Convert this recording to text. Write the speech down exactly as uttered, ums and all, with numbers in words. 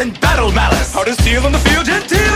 and battle malice. Hardest heel on the field, genteel.